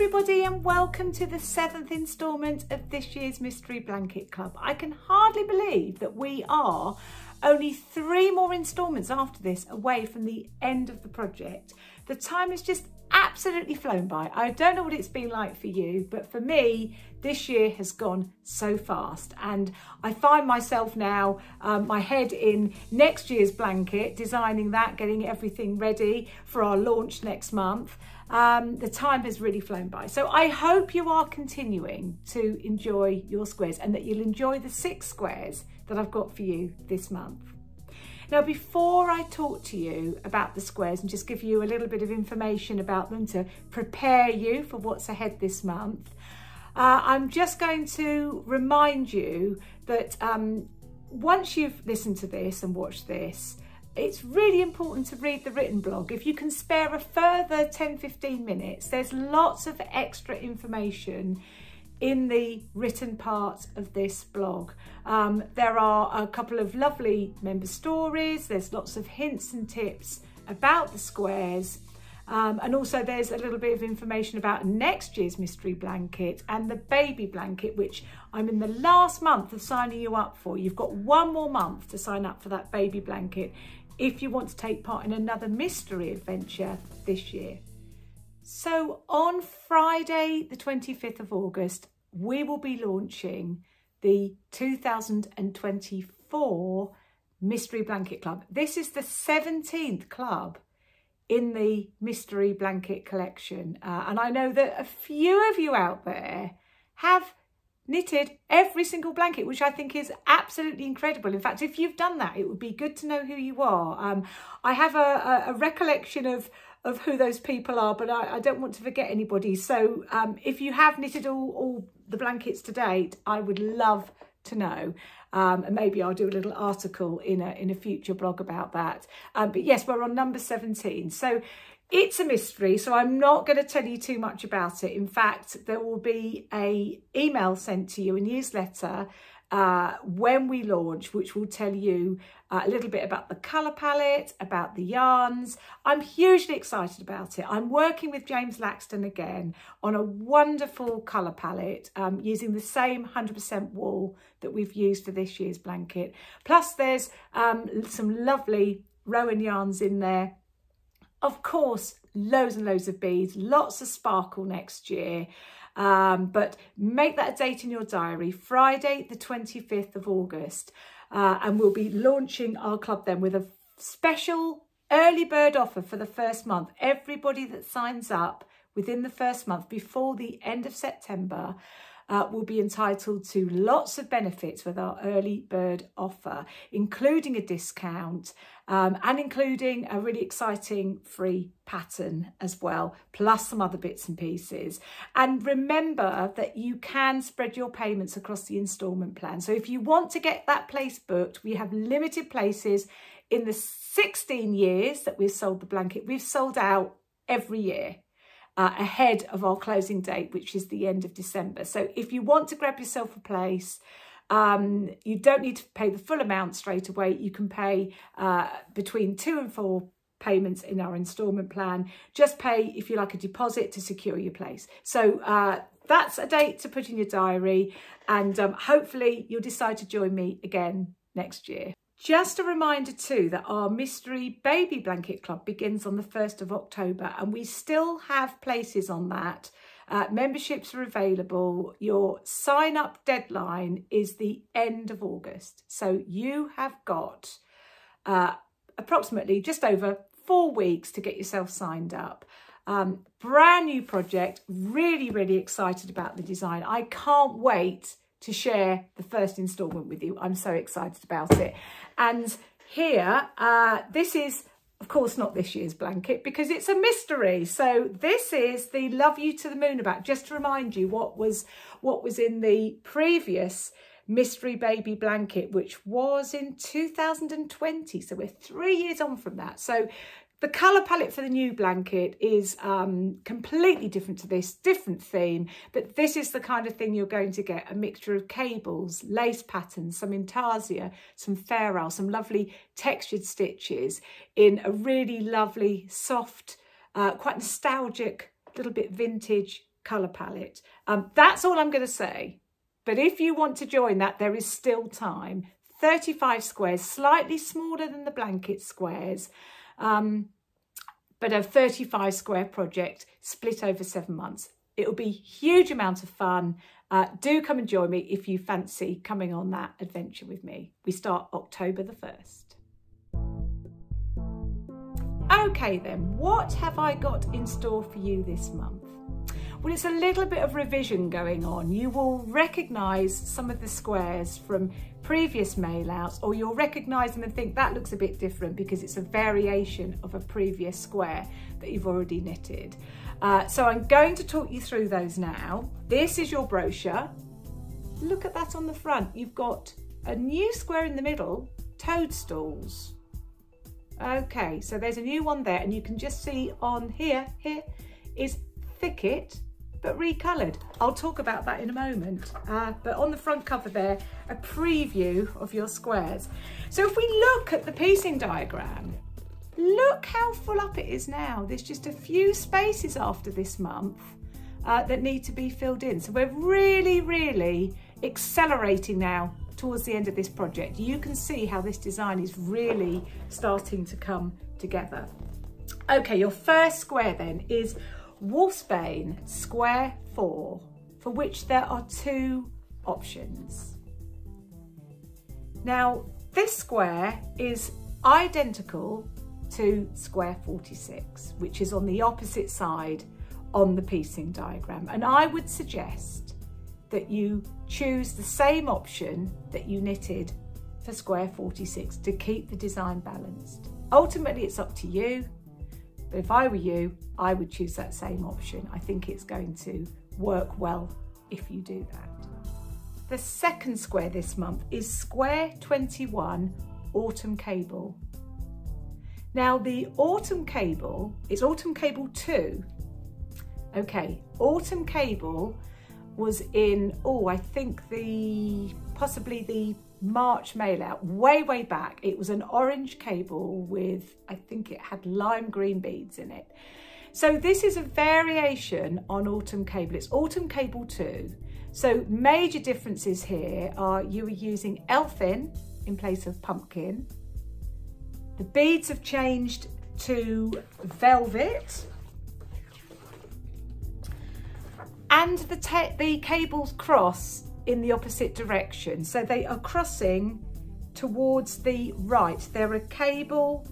everybody and welcome to the 7th instalment of this year's Mystery Blanket Club. I can hardly believe that we are only 3 more instalments after this away from the end of the project. The time has just absolutely flown by. I don't know what it's been like for you, but for me, this year has gone so fast. And I find myself now, my head in next year's blanket, designing that, getting everything ready for our launch next month. The time has really flown by. So I hope you are continuing to enjoy your squares and that you'll enjoy the 6 squares that I've got for you this month. Now, before I talk to you about the squares and just give you a little bit of information about them to prepare you for what's ahead this month, I'm just going to remind you that once you've listened to this and watched this, it's really important to read the written blog. If you can spare a further 10–15 minutes, there's lots of extra information in the written part of this blog. There are a couple of lovely member stories, there's lots of hints and tips about the squares, and also there's a little bit of information about next year's mystery blanket and the baby blanket, which I'm in the last month of signing you up for. You've got 1 more month to sign up for that baby blanket if you want to take part in another mystery adventure this year. So on Friday, the 25th of August, we will be launching the 2024 Mystery Blanket Club. This is the 17th club in the Mystery Blanket collection. And I know that a few of you out there have knitted every single blanket, which I think is absolutely incredible. In fact, if you've done that, it would be good to know who you are. I have a recollection of who those people are, but I don't want to forget anybody. So if you have knitted all the blankets to date, I would love to know. And maybe I'll do a little article in a future blog about that. But yes, we're on number 17. So it's a mystery, so I'm not going to tell you too much about it. In fact, there will be an email sent to you, a newsletter, when we launch, which will tell you a little bit about the colour palette, about the yarns. I'm hugely excited about it. I'm working with James Laxton again on a wonderful colour palette using the same 100% wool that we've used for this year's blanket. Plus there's some lovely Rowan yarns in there. Of course, loads and loads of beads, lots of sparkle next year. But make that a date in your diary, Friday the 25th of August, and we'll be launching our club then with a special early bird offer for the first month. Everybody that signs up within the first month before the end of September will be entitled to lots of benefits with our early bird offer, including a discount and including a really exciting free pattern as well, plus some other bits and pieces. And remember that you can spread your payments across the instalment plan. So if you want to get that place booked, we have limited places. In the 16 years that we've sold the blanket, we've sold out every year. Ahead of our closing date, which is the end of December. So if you want to grab yourself a place, you don't need to pay the full amount straight away. You can pay between 2 and 4 payments in our instalment plan. Just pay, if you like, a deposit to secure your place. So that's a date to put in your diary, and hopefully you'll decide to join me again next year. Just a reminder too that our Mystery Baby Blanket Club begins on the 1st of October, and we still have places on that. Memberships are available. Your sign-up deadline is the end of August. So you have got approximately just over 4 weeks to get yourself signed up. Brand new project. Really, really excited about the design. I can't wait to share the first instalment with you. I'm so excited about it. And here, this is, of course, not this year's blanket because it's a mystery. So this is the Love You to the Moon about, just to remind you what was in the previous mystery baby blanket, which was in 2020. So we're 3 years on from that. So the colour palette for the new blanket is completely different to this, different theme, but this is the kind of thing you're going to get, a mixture of cables, lace patterns, some intarsia, some ferrule, some lovely textured stitches in a really lovely, soft, quite nostalgic, little bit vintage colour palette. That's all I'm going to say. But if you want to join that, there is still time. 35 squares, slightly smaller than the blanket squares, but a 35 square project split over 7 months. It'll be a huge amount of fun. Do come and join me if you fancy coming on that adventure with me. We start October the 1st. Okay then, what have I got in store for you this month? Well, it's a little bit of revision going on. You will recognise some of the squares from previous mail-outs, or you'll recognise them and think that looks a bit different because it's a variation of a previous square that you've already knitted. So I'm going to talk you through those now. This is your brochure. Look at that on the front. You've got a new square in the middle, Toadstools. Okay, so there's a new one there, and you can just see on here is Thicket, but recoloured. I'll talk about that in a moment. But on the front cover there, a preview of your squares. So if we look at the piecing diagram, look how full up it is now. There's just a few spaces after this month that need to be filled in. So we're really, really accelerating now towards the end of this project. You can see how this design is really starting to come together. Okay, your first square then is Wolfsbane square 4, for which there are two options. Now, this square is identical to square 46, which is on the opposite side on the piecing diagram. And I would suggest that you choose the same option that you knitted for square 46 to keep the design balanced. Ultimately, it's up to you. But if I were you, I would choose that same option. I think it's going to work well if you do that. The second square this month is square 21, Autumn Cable. Now the Autumn Cable, it's Autumn Cable 2. Okay, Autumn Cable was in, I think possibly the March mail out, way back. It was an orange cable with, I think it had lime green beads in it. So this is a variation on Autumn Cable. It's Autumn Cable 2. So major differences here are you are using elfin in place of pumpkin. The beads have changed to velvet. And the cables cross in the opposite direction. So they are crossing towards the right. They're a cable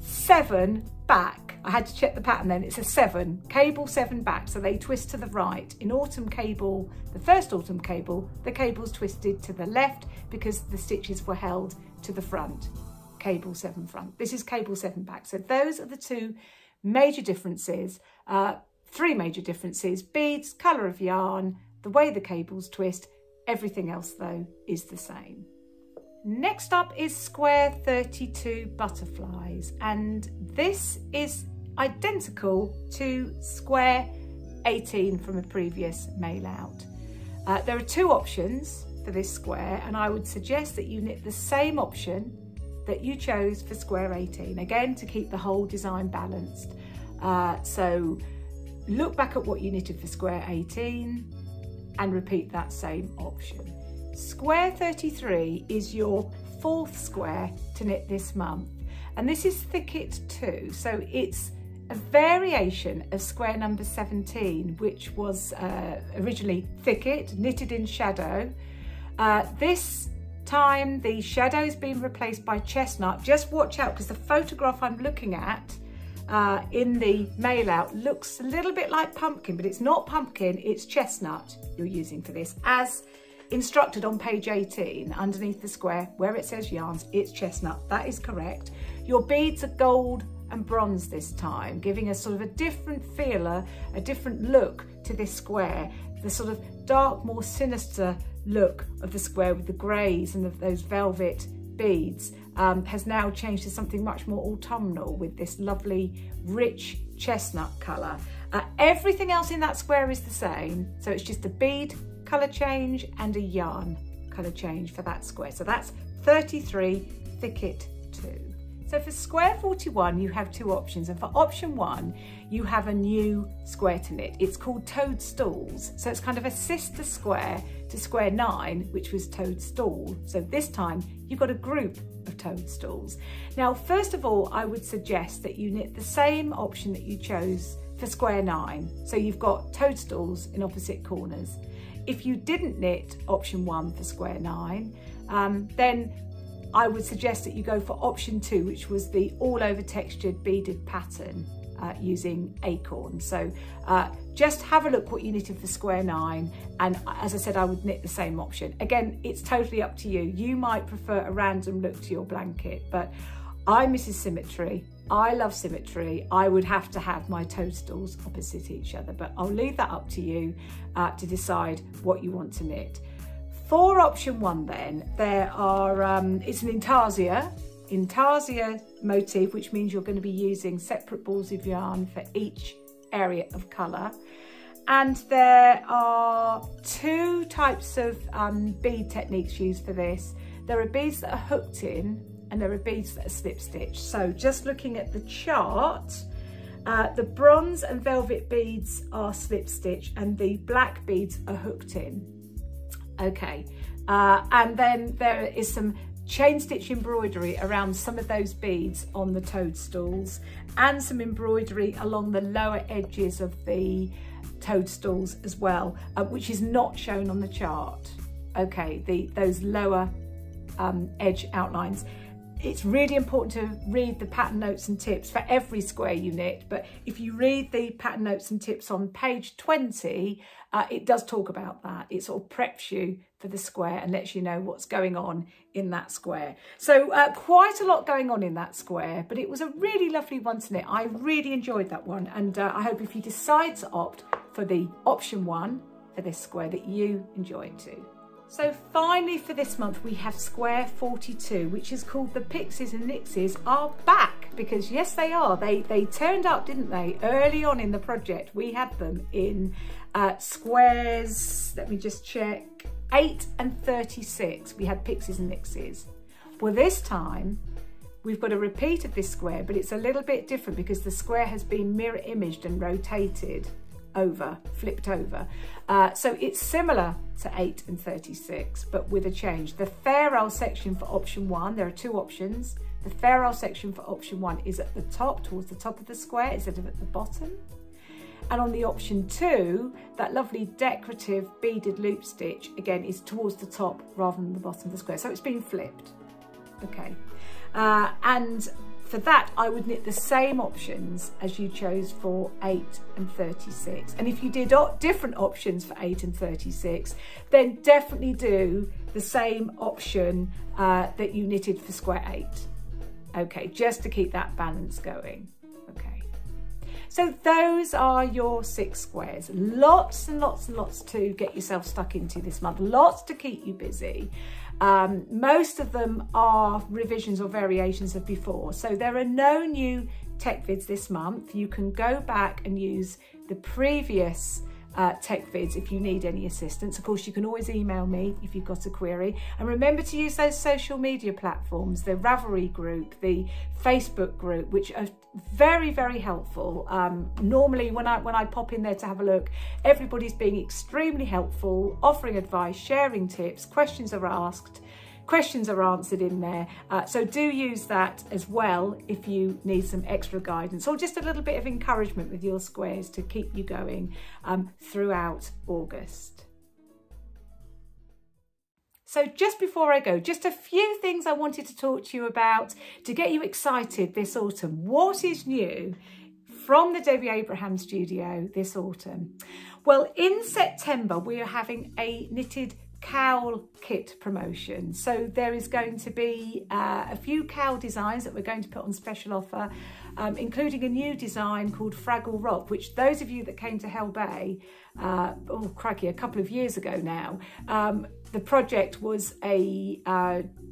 7 back. I had to check the pattern then. It's a 7, cable 7 back. So they twist to the right. In Autumn Cable, the first Autumn Cable, the cables twisted to the left because the stitches were held to the front. Cable 7 front. This is cable 7 back. So those are the two major differences. Three major differences: beads, colour of yarn, the way the cables twist. Everything else though is the same. Next up is square 32, Butterflies, and this is identical to square 18 from a previous mail out. There are two options for this square, and I would suggest that you knit the same option that you chose for square 18, again to keep the whole design balanced. So look back at what you knitted for square 18 and repeat that same option. Square 33 is your fourth square to knit this month, and this is Thicket 2. So it's a variation of square number 17, which was originally Thicket, knitted in shadow. This time the shadow's been replaced by chestnut. Just watch out, because the photograph I'm looking at in the mail out looks a little bit like pumpkin, but it's not pumpkin, it's chestnut you're using for this. As instructed on page 18, underneath the square where it says yarns, it's chestnut. That is correct. Your beads are gold and bronze this time, giving us sort of a different feeler, a different look to this square. The sort of dark, more sinister look of the square with the greys and those velvet beads has now changed to something much more autumnal with this lovely rich chestnut colour. Everything else in that square is the same, so it's just a bead colour change and a yarn colour change for that square. So that's 33 Thicket 2. So for square 41, you have two options. And for option one, you have a new square to knit. It's called Toadstools. So it's kind of a sister square to square 9, which was Toadstool. So this time you've got a group of toadstools. Now, first of all, I would suggest that you knit the same option that you chose for square 9. So you've got toadstools in opposite corners. If you didn't knit option 1 for square 9, then I would suggest that you go for option 2, which was the all over textured beaded pattern using acorn. So just have a look what you knitted for square 9, and as I said, I would knit the same option. Again, it's totally up to you. You might prefer a random look to your blanket, but I miss symmetry. I love symmetry. I would have to have my toadstools opposite each other, but I'll leave that up to you to decide what you want to knit. For option 1 then, there are, it's an intarsia motif, which means you're going to be using separate balls of yarn for each area of colour. And there are two types of bead techniques used for this. There are beads that are hooked in and there are beads that are slip stitched. So just looking at the chart, the bronze and velvet beads are slip stitched and the black beads are hooked in. Okay, and then there is some chain stitch embroidery around some of those beads on the toadstools and some embroidery along the lower edges of the toadstools as well, which is not shown on the chart. Okay, those lower edge outlines. It's really important to read the pattern notes and tips for every square you knit, but if you read the pattern notes and tips on page 20, it does talk about that. It sort of preps you for the square and lets you know what's going on in that square. So quite a lot going on in that square, but it was a really lovely one to knit. I really enjoyed that one, and I hope if you decide to opt for the option 1 for this square that you enjoy it too. So finally for this month we have square 42, which is called the Pixies and Nixies Are Back, because yes they are, they turned up, didn't they, early on in the project. We had them in squares, let me just check, 8 and 36 we had Pixies and Nixies. Well, this time we've got a repeat of this square, but it's a little bit different because the square has been mirror imaged and rotated over, flipped over. So it's similar to 8 and 36, but with a change. The ferrule section for option 1, there are two options. The ferrule section for option 1 is at the top, towards the top of the square, instead of at the bottom. And on the option 2, that lovely decorative beaded loop stitch, again, is towards the top rather than the bottom of the square. So it's been flipped. Okay. And for that, I would knit the same options as you chose for 8 and 36. And if you did different options for 8 and 36, then definitely do the same option that you knitted for square 8. Okay, just to keep that balance going. Okay, so those are your 6 squares. Lots and lots and lots to get yourself stuck into this month. Lots to keep you busy. Most of them are revisions or variations of before. So there are no new tech vids this month. You can go back and use the previous tech vids if you need any assistance. Of course, you can always email me if you've got a query. And remember to use those social media platforms, the Ravelry group, the Facebook group, which are very, very helpful. Normally, when I pop in there to have a look, everybody's being extremely helpful, offering advice, sharing tips, questions are asked, questions are answered in there. So do use that as well if you need some extra guidance or just a little bit of encouragement with your squares to keep you going throughout August. So just before I go, just a few things I wanted to talk to you about to get you excited this autumn. What is new from the Debbie Abrahams Studio this autumn? Well, in September, we are having a knitted cowl kit promotion. So there is going to be a few cowl designs that we're going to put on special offer, including a new design called Fraggle Rock, which those of you that came to Hell Bay, oh crikey, a couple of years ago now, the project was a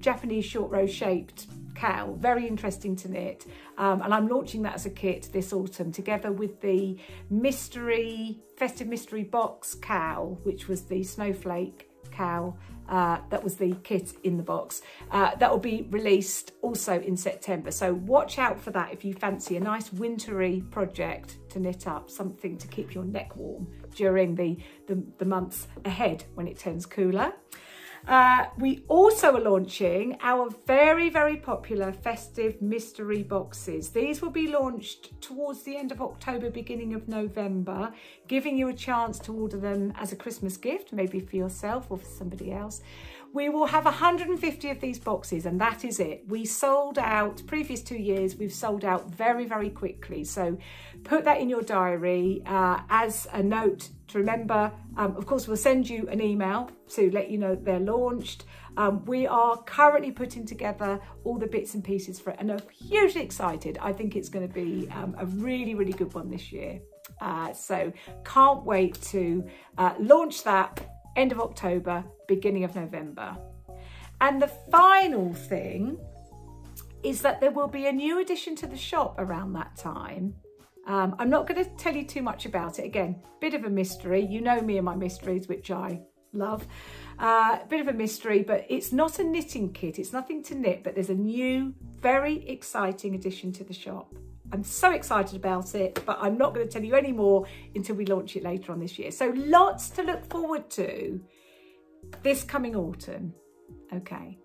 Japanese short row shaped cowl, very interesting to knit. And I'm launching that as a kit this autumn together with the mystery, festive mystery box cowl, which was the snowflake cow. That was the kit in the box. That will be released also in September. So watch out for that if you fancy a nice wintry project to knit up, something to keep your neck warm during the months ahead when it turns cooler. We also are launching our very, very popular festive mystery boxes. These will be launched towards the end of October, beginning of November, giving you a chance to order them as a Christmas gift, maybe for yourself or for somebody else. We will have 150 of these boxes, and that is it. We sold out previous 2 years. We've sold out very, very quickly. So put that in your diary as a note to remember. Of course, we'll send you an email to let you know they're launched. We are currently putting together all the bits and pieces for it, and I'm hugely excited. I think it's going to be a really, really good one this year. So can't wait to launch that. End of October, beginning of November. And the final thing is that there will be a new addition to the shop around that time. I'm not going to tell you too much about it. Again, bit of a mystery. You know me and my mysteries, which I love. Bit of a mystery, but it's not a knitting kit. It's nothing to knit, but there's a new, very exciting addition to the shop. I'm so excited about it, but I'm not going to tell you any more until we launch it later on this year. So lots to look forward to this coming autumn. Okay.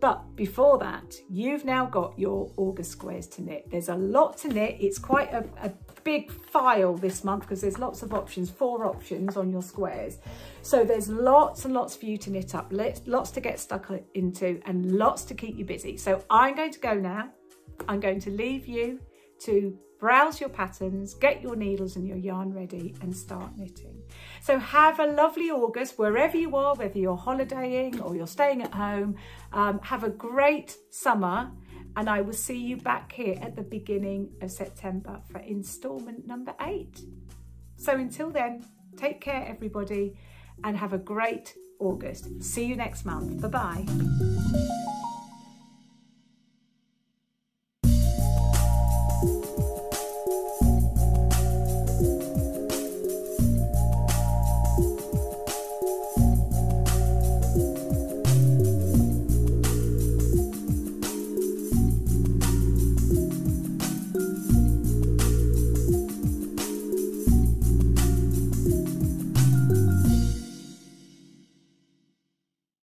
But before that, you've now got your August squares to knit. There's a lot to knit. It's quite a big file this month because there's lots of options, 4 options on your squares. So there's lots and lots for you to knit up, lots to get stuck into and lots to keep you busy. So I'm going to go now. I'm going to leave you to browse your patterns, get your needles and your yarn ready and start knitting. So have a lovely August wherever you are, whether you're holidaying or you're staying at home. Have a great summer and I will see you back here at the beginning of September for instalment number 8. So until then, take care everybody and have a great August. See you next month. Bye-bye.